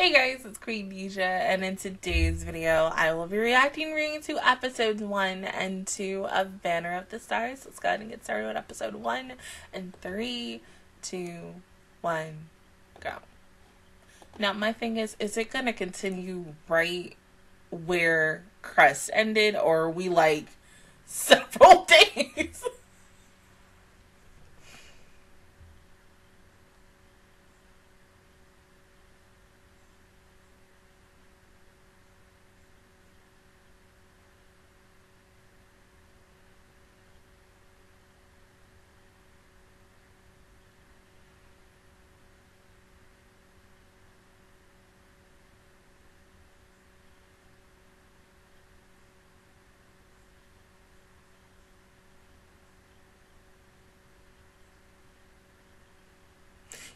Hey guys, it's Queendija, and in today's video, I will be reacting to episodes 1 and 2 of Banner of the Stars. Let's go ahead and get started with episode 1 and 3, 2, 1, go. Now, my thing is it going to continue right where Crest ended, or are we like several days?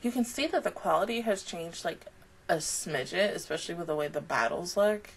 You can see that the quality has changed, like, a smidget, especially with the way the battles look.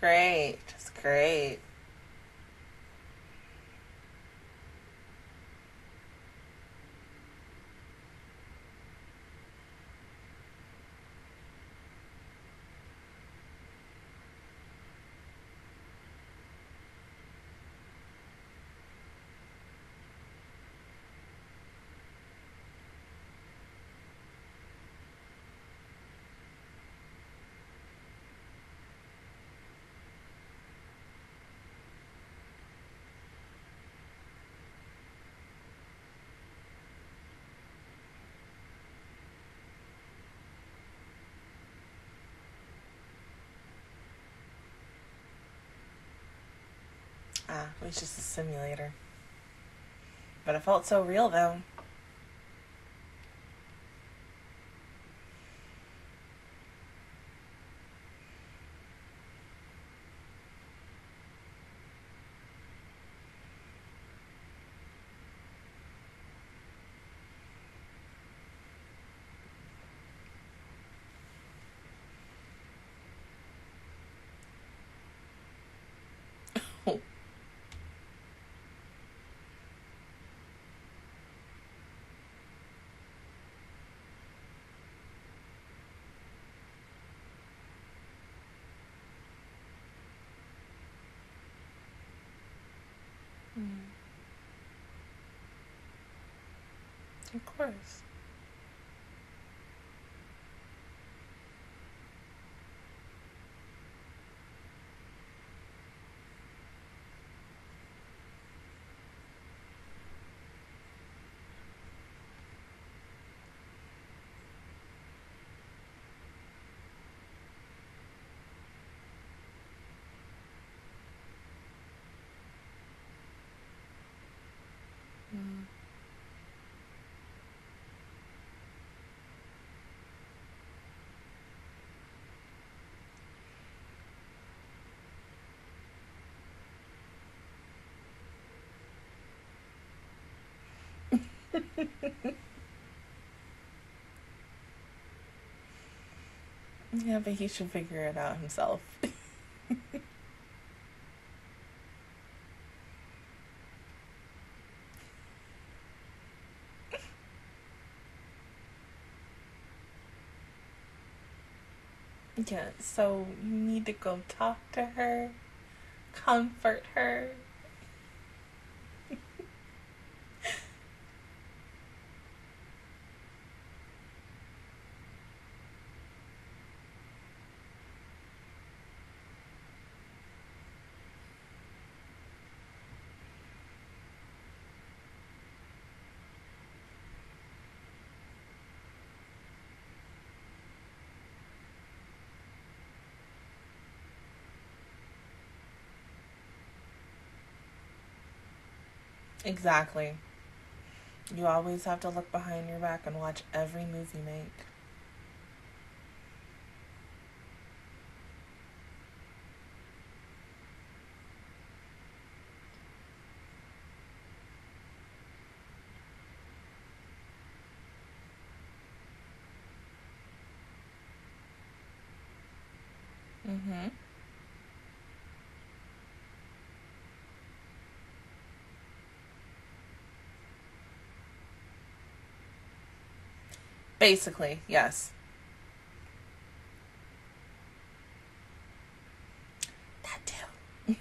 Great. That's great. Ah, it was just a simulator. But it felt so real, though. Of course. Yeah, but he should figure it out himself. Yeah, so you need to go talk to her, comfort her. Exactly. You always have to look behind your back and watch every move you make. Mm-hmm. Basically, yes. That too.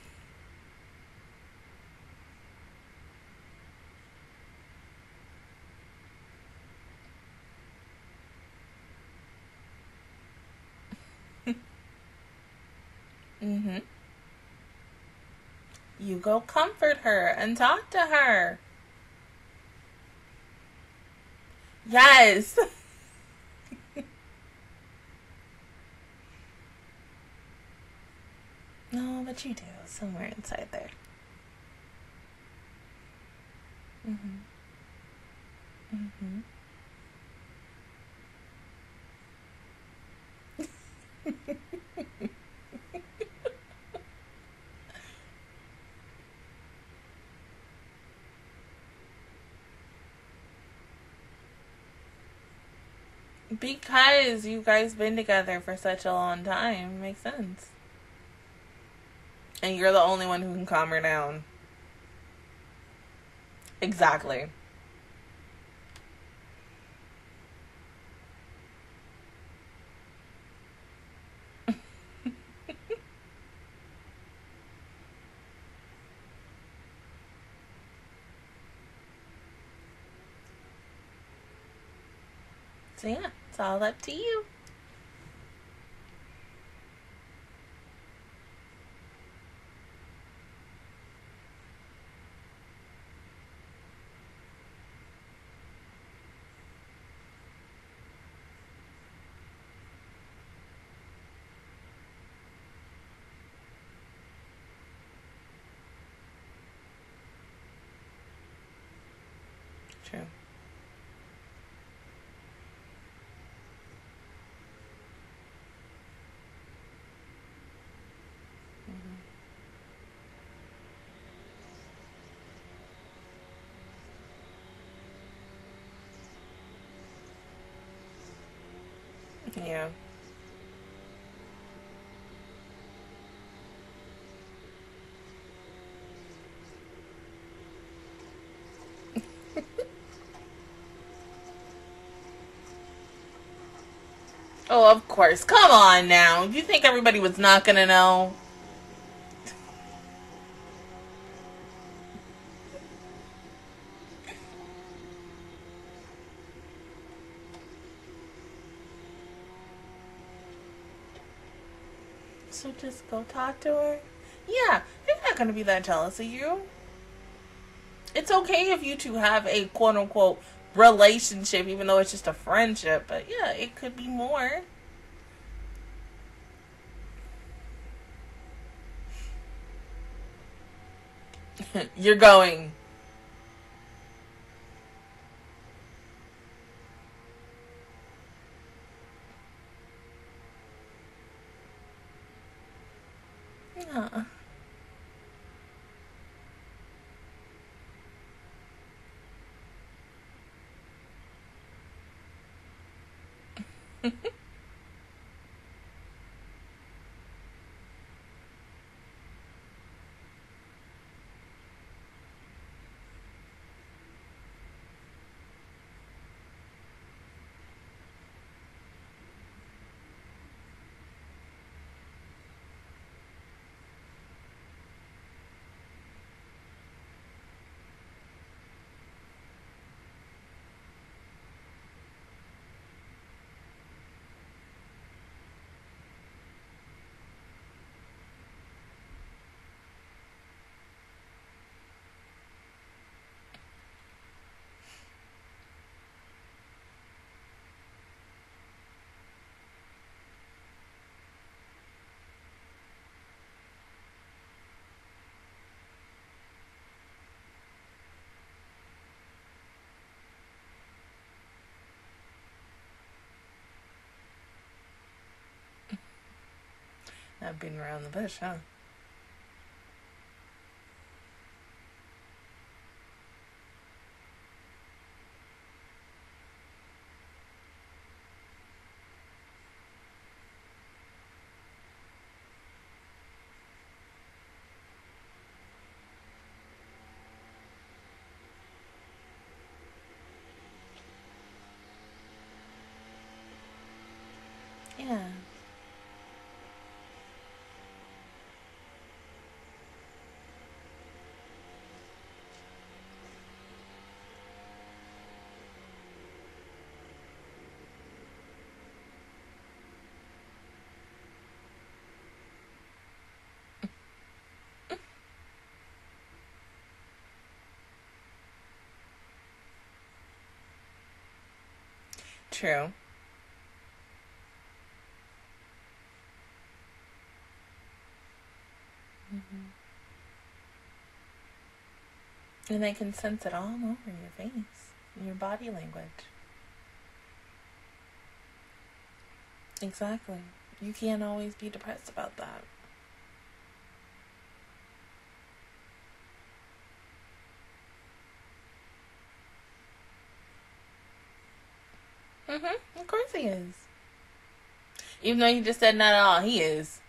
You go comfort her and talk to her. Yes. No, but you do. Somewhere inside there. Because you guys been together for such a long time. Makes sense. And you're the only one who can calm her down. Exactly. So yeah, it's all up to you. True. Yeah. Oh, of course. Come on now. You think everybody was not gonna know? So just go talk to her? Yeah, they're not gonna be that jealous of you. It's okay if you two have a quote-unquote relationship, even though it's just a friendship, but yeah, it could be more. You're going. Yeah. I've been around the bush, huh? Yeah. True. And they can sense it all over your face, your body language. Exactly. You can't always be depressed about that. Of course he is. Even though you just said not at all, he is.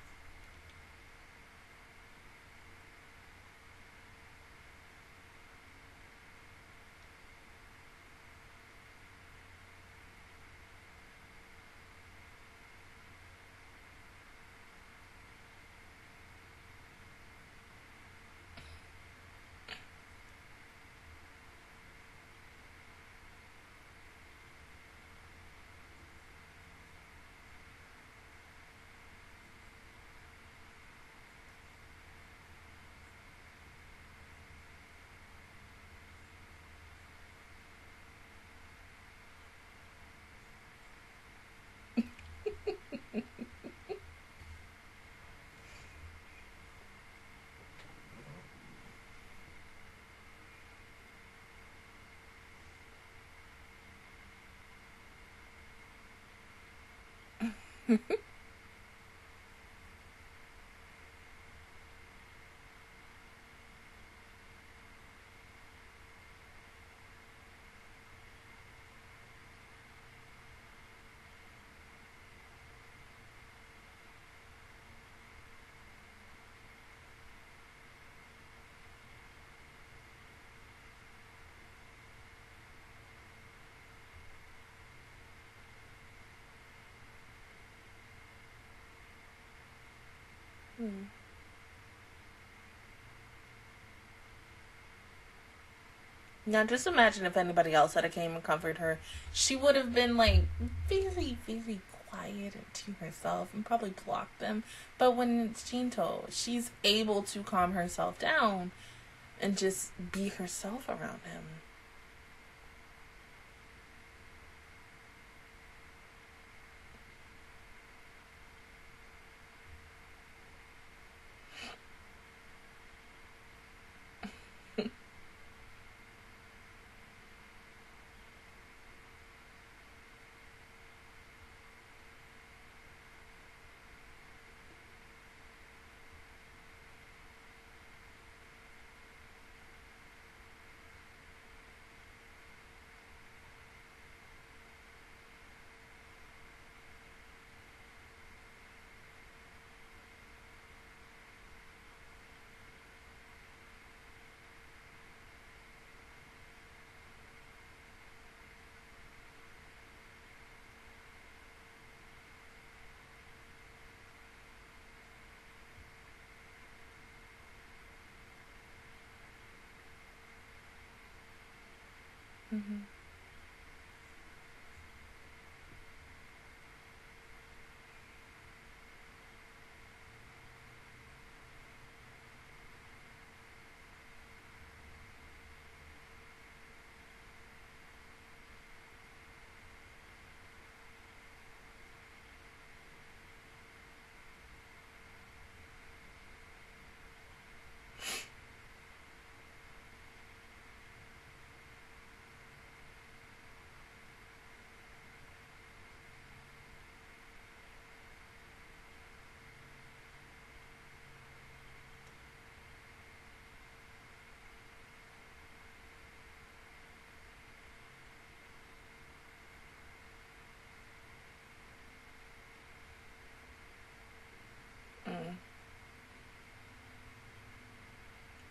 Mm. Now just imagine if anybody else had came and comforted her. She would have been like very, very quiet and to herself and probably blocked them. But when it's Jinto, she's able to calm herself down and just be herself around him. Mm-hmm.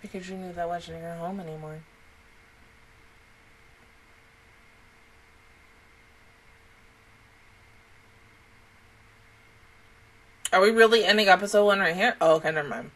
Because you knew that wasn't your home anymore. Are we really ending episode 1 right here? Oh, okay, never mind.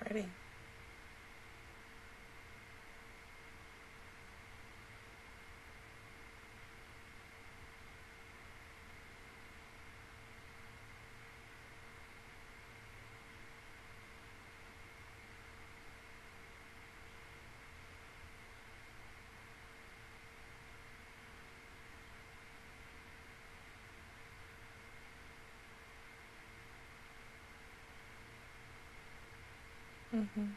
Pretty. Mm-hmm.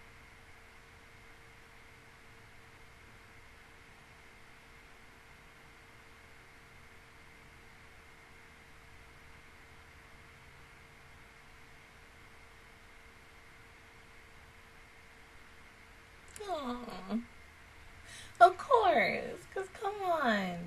Aww. Of course, because come on.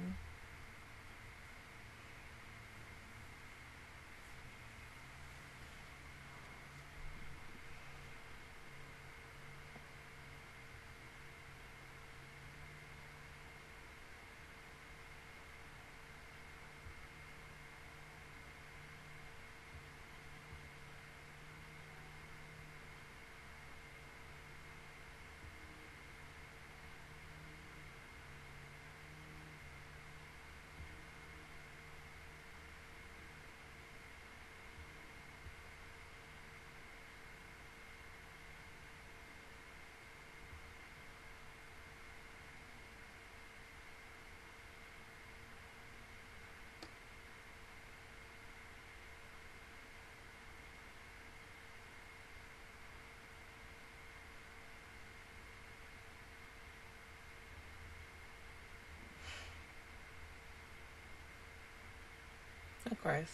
course.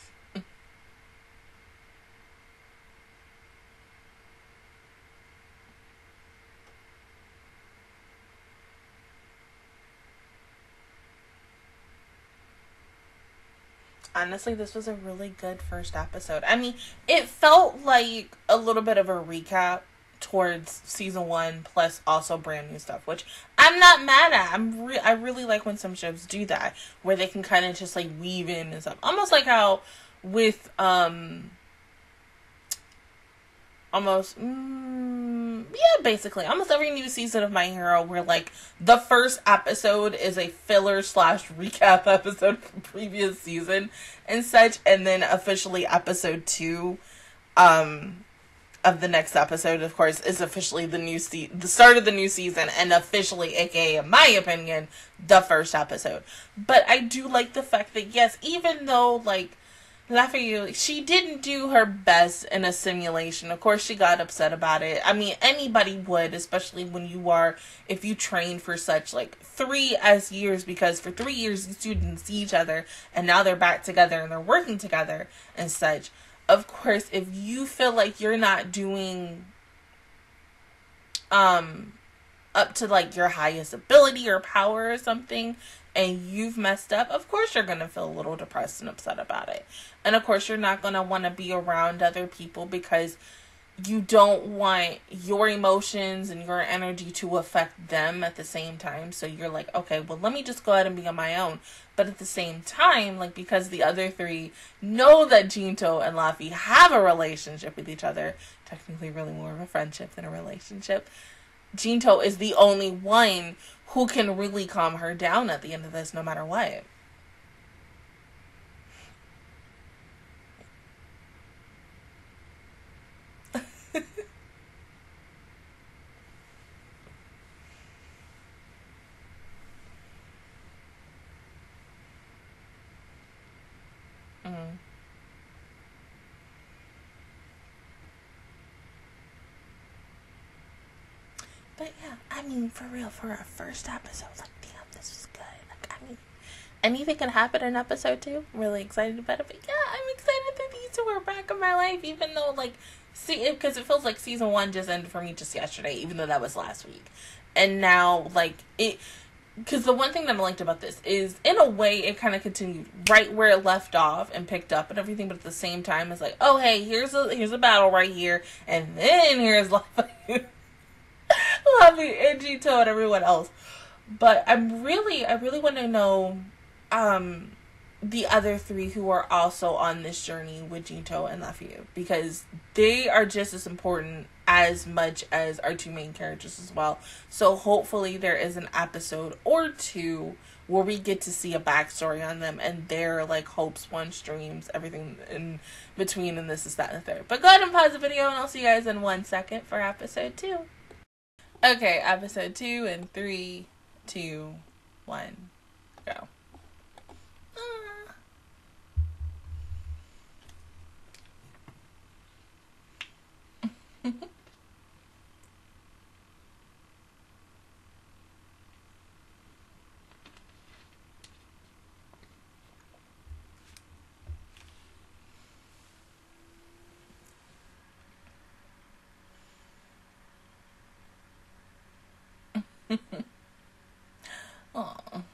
Honestly, this was a really good first episode. I mean, it felt like a little bit of a recap towards season one, plus also brand new stuff, which I'm not mad at. I really like when some shows do that, where they can kind of just like weave in and stuff, almost like how with basically almost every new season of My Hero, where like the first episode is a filler / recap episode from previous season and such, and then officially episode 2 of the next episode, of course, is officially the start of the new season, and officially, aka, in my opinion, the first episode. But I do like the fact that, yes, even though, like, Lafie, she didn't do her best in a simulation. Of course, she got upset about it. I mean, anybody would, especially when you are, if you train for such, like, 3 years, because for 3 years, these two didn't see each other, and now they're back together, and they're working together, and such. Of course, if you feel like you're not doing up to, like, your highest ability or power or something, and you've messed up, of course you're going to feel a little depressed and upset about it. And of course you're not going to want to be around other people, because you don't want your emotions and your energy to affect them at the same time. So you're like, okay, well, let me just go ahead and be on my own. But at the same time, like, because the other three know that Jinto and Lafie have a relationship with each other, technically really more of a friendship than a relationship, Jinto is the only one who can really calm her down at the end of this, no matter what. But yeah, I mean, for real, for our first episode, like, damn, this was good. Like, I mean, anything can happen in episode 2. I'm really excited about it. But yeah, I'm excited that these two are back in my life, even though, like, see, because it feels like season 1 just ended for me just yesterday, even though that was last week. And now, like, it, because the one thing that I liked about this is, in a way, it kind of continued right where it left off and picked up and everything, but at the same time, it's like, oh, hey, here's a battle right here, and then here's life. Lafie and Jinto and everyone else. But I really want to know the other three who are also on this journey with Jinto and Lafie, because they are just as important as much as our two main characters as well. So hopefully there is an episode or 2 where we get to see a backstory on them and their, like, hopes, wants, dreams, everything in between, and this is that and the third. But go ahead and pause the video, and I'll see you guys in 1 second for episode 2. Okay, episode 2 in 3, 2, 1, go. Aww.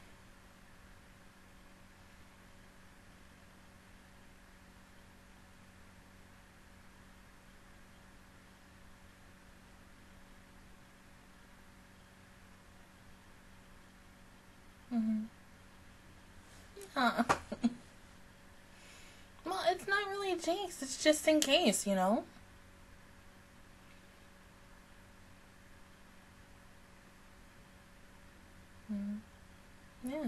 Well, it's not really a jinx, it's just in case, you know? Yeah.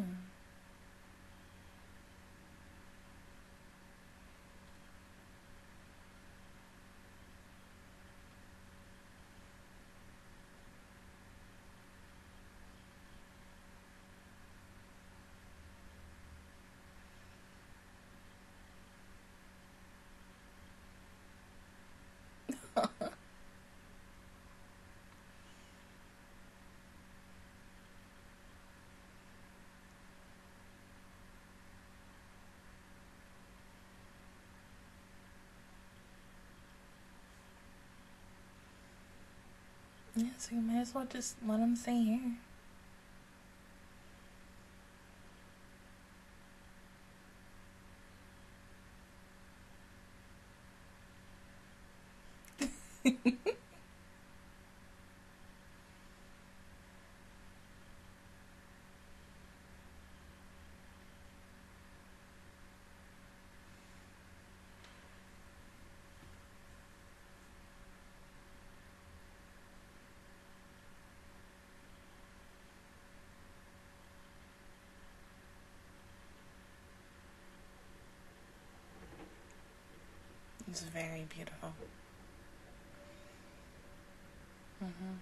so you may as well just let him stay here. It's very beautiful. Mm-hmm.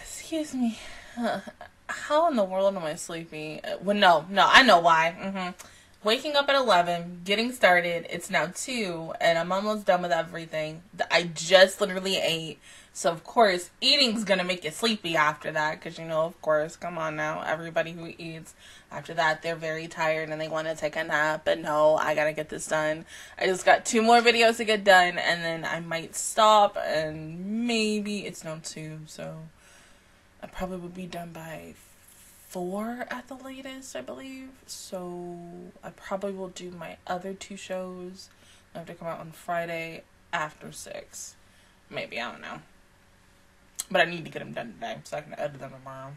Excuse me. How in the world am I sleeping? Well, no, I know why. Mm-hmm. Waking up at 11, getting started. It's now 2, and I'm almost done with everything. I just literally ate, so of course, eating's gonna make you sleepy after that, because, you know, of course, come on now. Everybody who eats after that, they're very tired, and they want to take a nap, but no, I gotta get this done. I just got 2 more videos to get done, and then I might stop, and maybe it's now 2, so... I probably would be done by 4 at the latest, I believe. So I probably will do my other 2 shows. I have to come out on Friday after 6. Maybe, I don't know. But I need to get them done today so I can edit them tomorrow.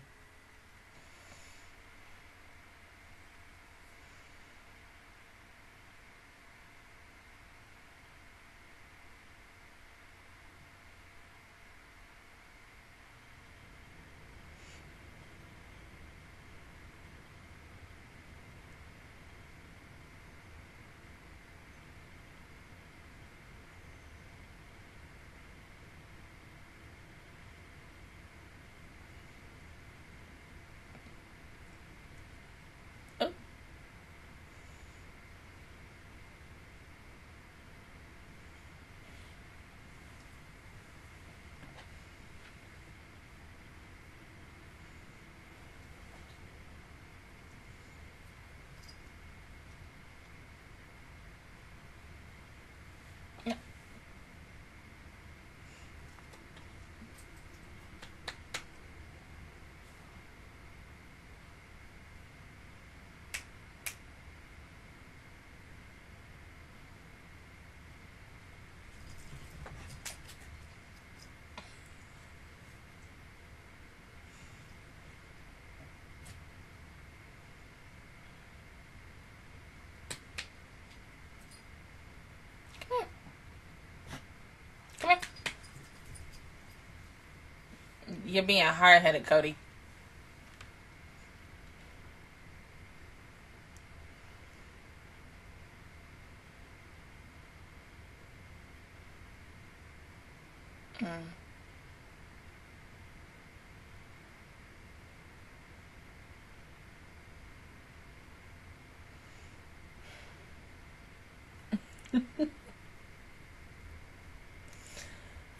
You're being hard-headed, Cody.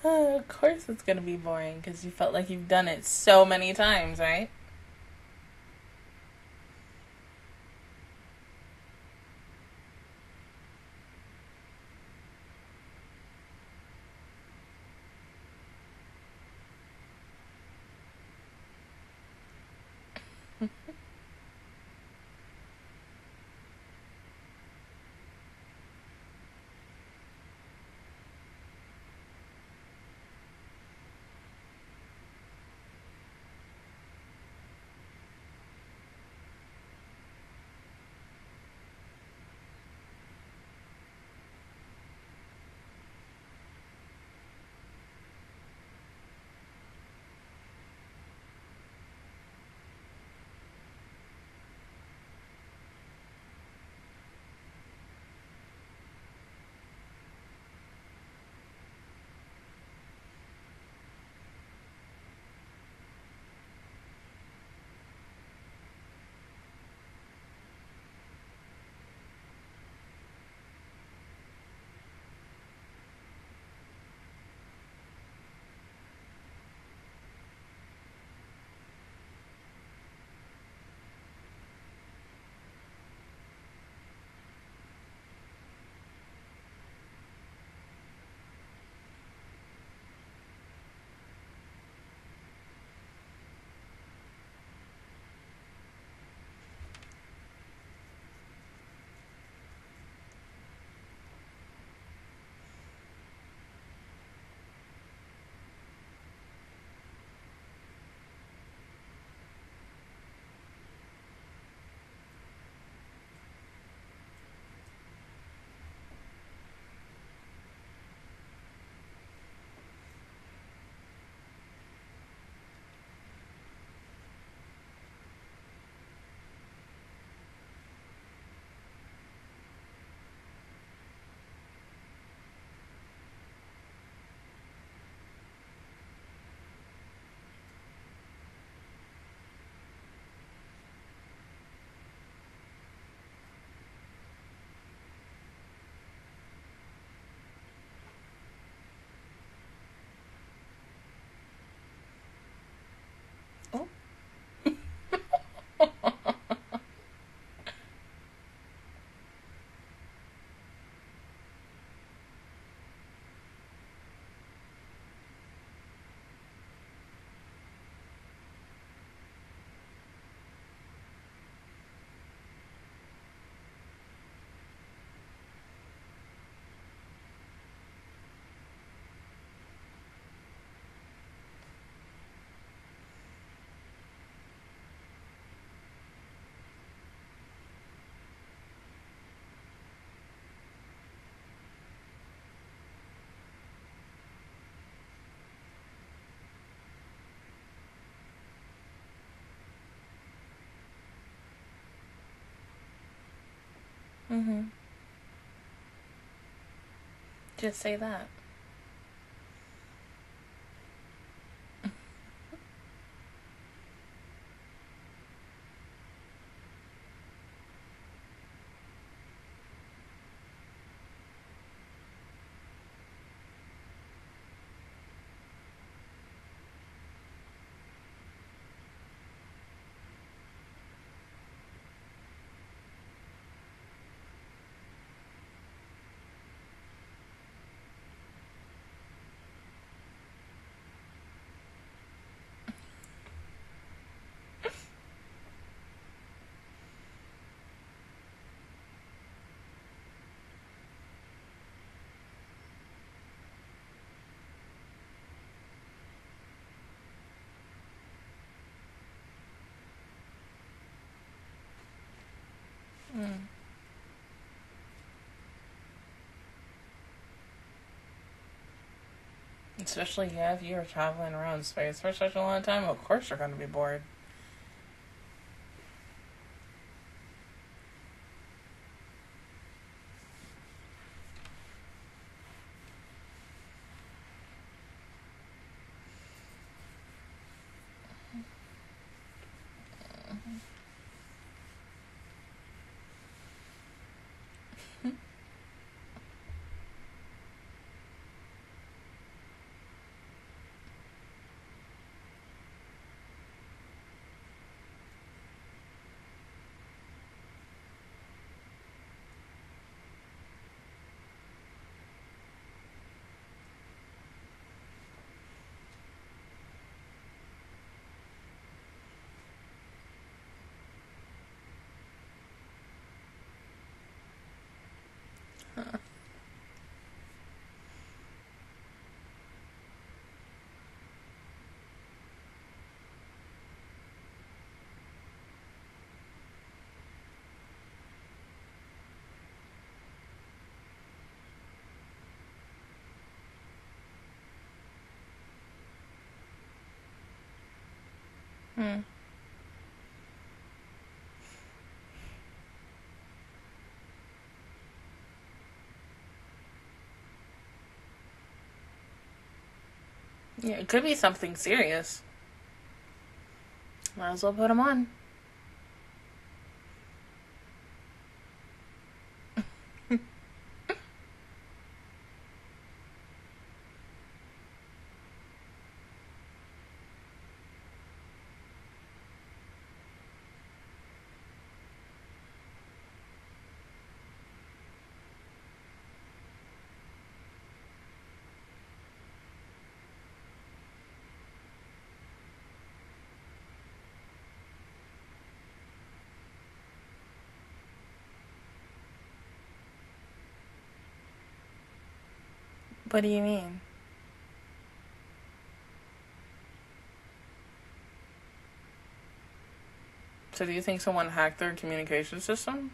Of course it's gonna be boring because you felt like you've done it so many times, right? Mm-hmm. Just say that. Especially if you're traveling around space for such a long time, of course you're going to be bored. Yeah, it could be something serious. Might as well put him on. What do you mean? So do you think someone hacked their communication system?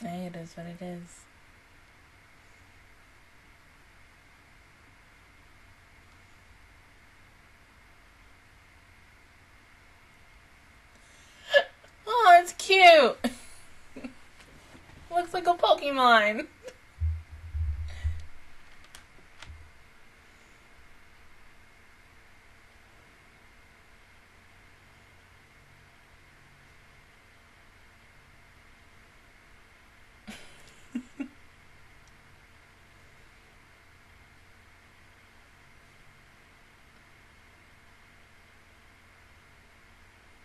Hey, it is what it is. Oh, it's cute. Looks like a Pokemon.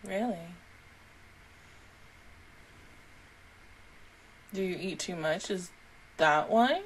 Really? Do you eat too much? Is that why?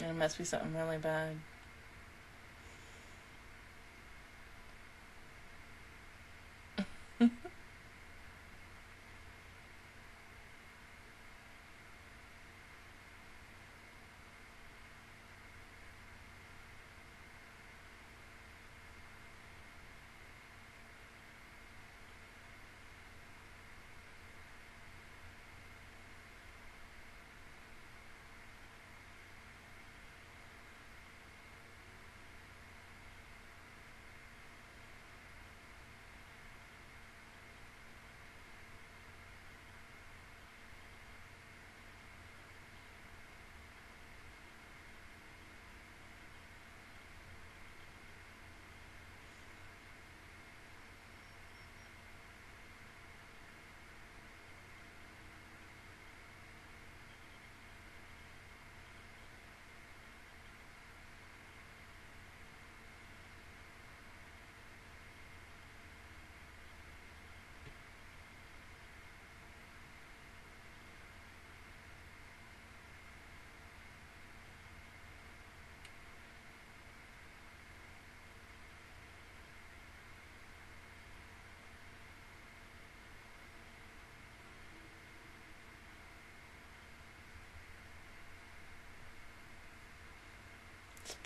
It must be something really bad.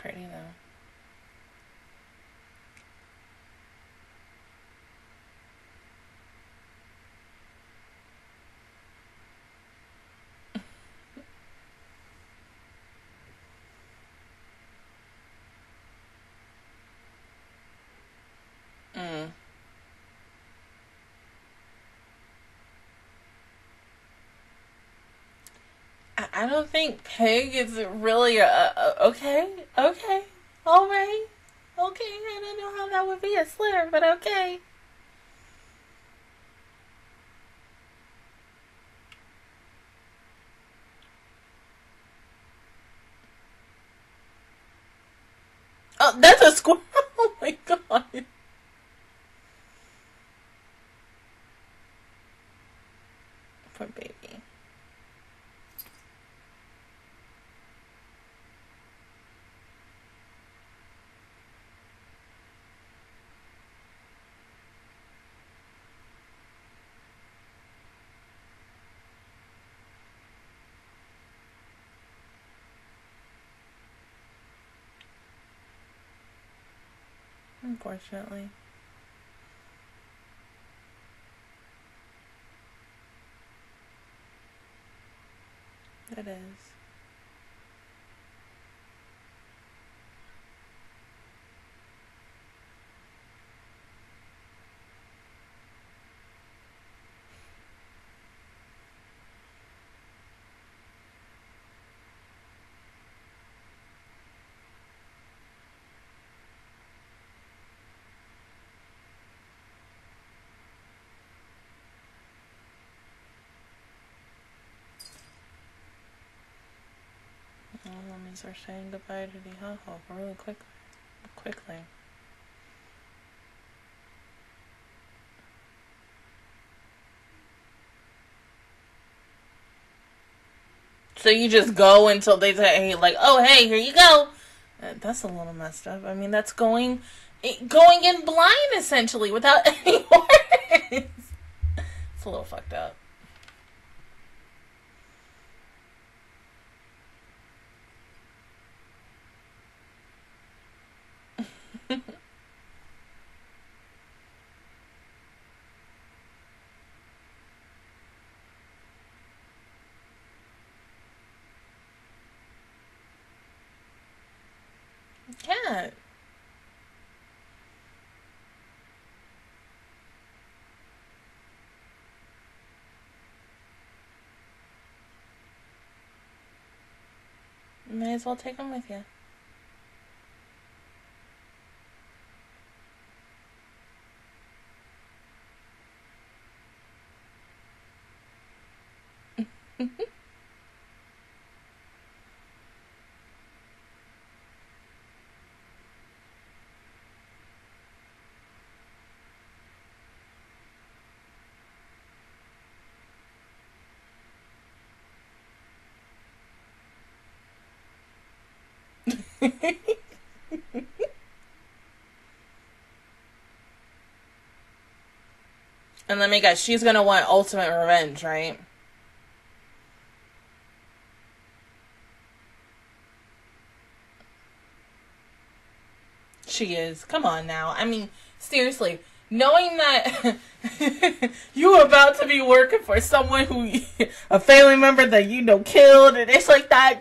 pretty though. I don't think pig is really a okay, all right, okay, I don't know how that would be a slur, but okay. Oh, that's a squirrel, oh my god. Poor baby. Unfortunately. That is. Are saying goodbye to the haha really quickly. So you just go until they say, hey, like, oh, hey, here you go. That's a little messed up. I mean, that's going in blind, essentially, without any words. It's a little fucked up. Yeah. May as well take them with you. And let me guess, she's gonna want ultimate revenge, right? She is. Come on now. I mean, seriously, knowing that you're about to be working for someone who, a family member that you know killed, and it's like that.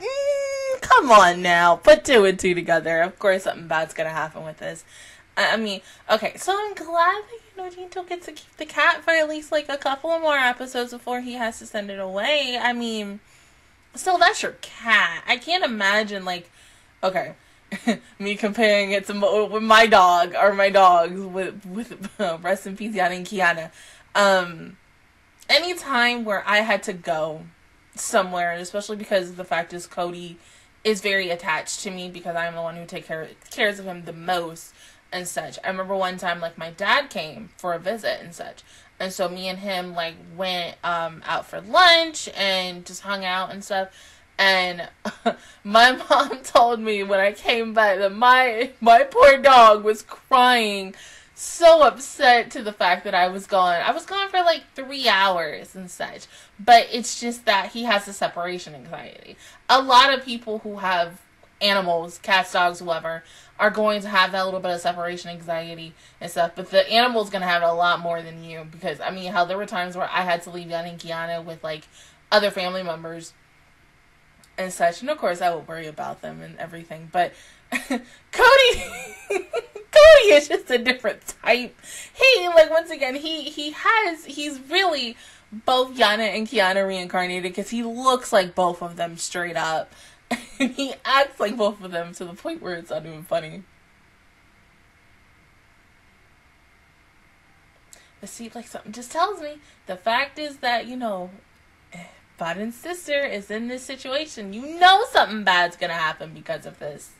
Come on now, put two and two together. Of course something bad's gonna happen with this. I mean, okay, so I'm glad that, you know, Jinto gets to keep the cat for at least like a couple more episodes before he has to send it away. I mean, still, that's your cat. I can't imagine, like, okay, me comparing it to with my dog, or my dogs, with rest in peace, Yana and Kiana. Any time where I had to go somewhere, especially because the fact is Cody is very attached to me because I'm the one who cares of him the most and such. I remember one time, like, my dad came for a visit and such. And so me and him, like, went out for lunch and just hung out and stuff. And my mom told me when I came back that my poor dog was crying, so upset to the fact that I was gone. I was gone for like 3 hours and such. But it's just that he has a separation anxiety. A lot of people who have animals, cats, dogs, whoever, are going to have that little bit of separation anxiety and stuff. But the animal's going to have it a lot more than you. Because, I mean, hell, there were times where I had to leave Yana and Kiana with, like, other family members and such. And, of course, I would worry about them and everything. But Cody is just a different type. He, like, once again, he's really both Yana and Kiana reincarnated. Because he looks like both of them straight up. And he acts like both of them to the point where it's not even funny. But see, like, something just tells me the fact is that, you know, Baden's sister is in this situation. You know something bad's gonna happen because of this.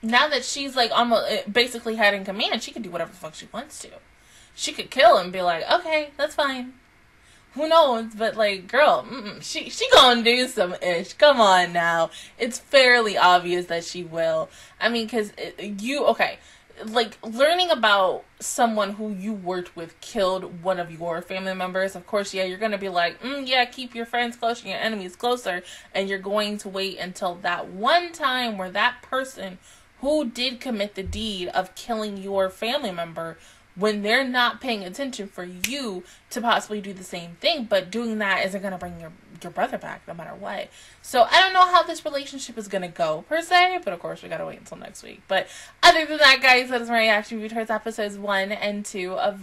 Now that she's, like, almost basically head in command, she can do whatever the fuck she wants to. She could kill and be like, okay, that's fine. Who knows? But, like, girl, she gonna do some ish. Come on now. It's fairly obvious that she will. I mean, because okay, like, learning about someone who you worked with killed one of your family members, of course, yeah, you're gonna be like, yeah, keep your friends close and your enemies closer, and you're going to wait until that one time where that person who did commit the deed of killing your family member, when they're not paying attention, for you to possibly do the same thing. But doing that isn't going to bring your brother back no matter what. So I don't know how this relationship is going to go per se, but of course we got to wait until next week. But other than that, guys, that is my reaction review towards episodes 1 and 2 of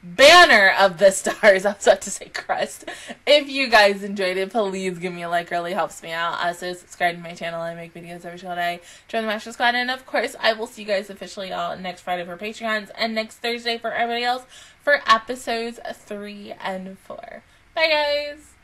Banner of the Stars. I was about to say Crest. If you guys enjoyed it, please give me a like. It really helps me out. Also, subscribe to my channel. I make videos every single day. Join the Master Squad. And, of course, I will see you guys officially all next Friday for Patreons and next Thursday for everybody else for episodes 3 and 4. Bye, guys!